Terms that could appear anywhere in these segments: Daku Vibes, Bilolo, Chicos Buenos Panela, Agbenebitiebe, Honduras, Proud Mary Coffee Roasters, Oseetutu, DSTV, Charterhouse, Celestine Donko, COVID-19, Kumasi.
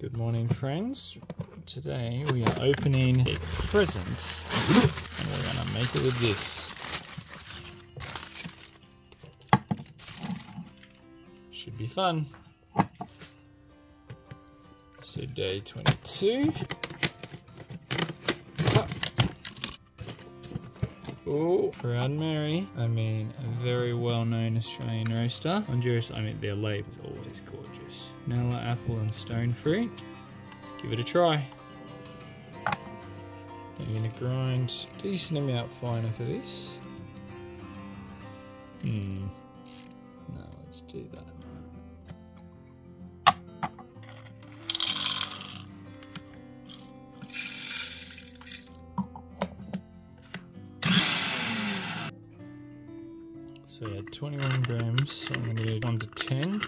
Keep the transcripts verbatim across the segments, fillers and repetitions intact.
Good morning, friends. Today we are opening a present and we're gonna make it with this. Should be fun. So day twenty-two. Oh, Proud Mary, I mean a very well-known Australian roaster. Honduras, I mean their label is always gorgeous. Vanilla, apple and stone fruit. Let's give it a try. I'm gonna grind a decent amount finer for this. Hmm, no, let's do that. So we had twenty-one grams, so I'm going to do one to ten.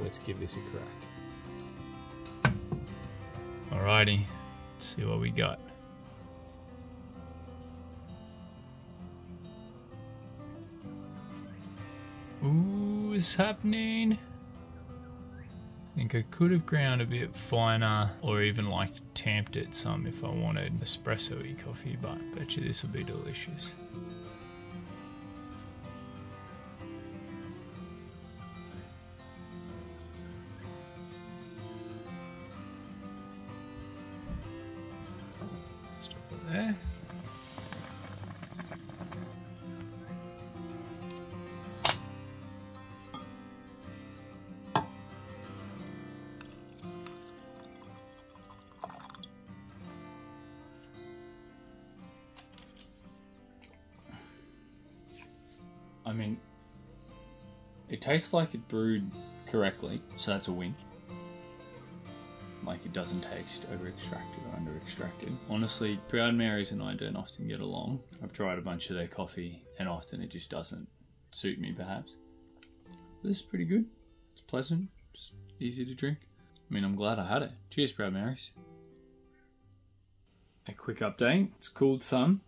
Let's give this a crack. Alrighty, let's see what we got. Ooh, it's happening. I think I could have ground a bit finer or even like tamped it some if I wanted espresso-y coffee, but I bet you this will be delicious. There. I mean, it tastes like it brewed correctly, so that's a win. Like it doesn't taste over-extracted or under-extracted. Honestly, Proud Marys and I don't often get along. I've tried a bunch of their coffee and often it just doesn't suit me perhaps. This is pretty good. It's pleasant. It's easy to drink. I mean, I'm glad I had it. Cheers, Proud Marys. A quick update. It's cooled some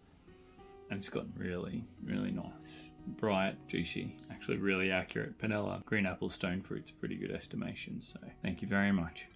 and it's gotten really, really nice. Bright, juicy, actually really accurate. Panela, green apple, stone fruit's pretty good estimation. So thank you very much.